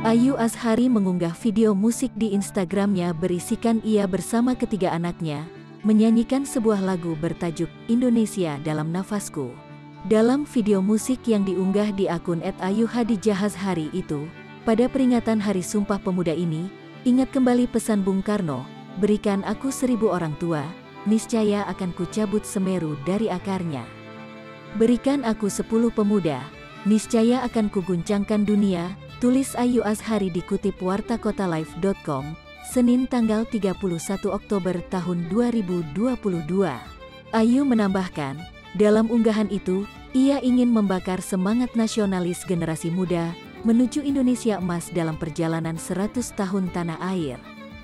Ayu Azhari mengunggah video musik di Instagramnya berisikan ia bersama ketiga anaknya menyanyikan sebuah lagu bertajuk Indonesia Dalam Nafasku. Dalam video musik yang diunggah di akun @ayuhadijahazhari itu, pada peringatan Hari Sumpah Pemuda ini, ingat kembali pesan Bung Karno, berikan aku 1000 orang tua, niscaya akan kucabut Semeru dari akarnya. Berikan aku 10 pemuda, niscaya akan kuguncangkan dunia, tulis Ayu Azhari dikutip wartakotalife.com, Senin tanggal 31 Oktober tahun 2022. Ayu menambahkan, dalam unggahan itu, ia ingin membakar semangat nasionalis generasi muda, menuju Indonesia emas dalam perjalanan 100 tahun tanah air.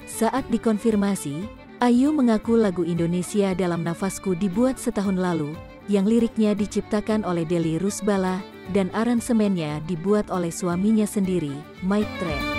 Saat dikonfirmasi, Ayu mengaku lagu Indonesia Dalam Nafasku dibuat setahun lalu, yang liriknya diciptakan oleh Deli Rusbala, dan aransemennya dibuat oleh suaminya sendiri, Mike Trent.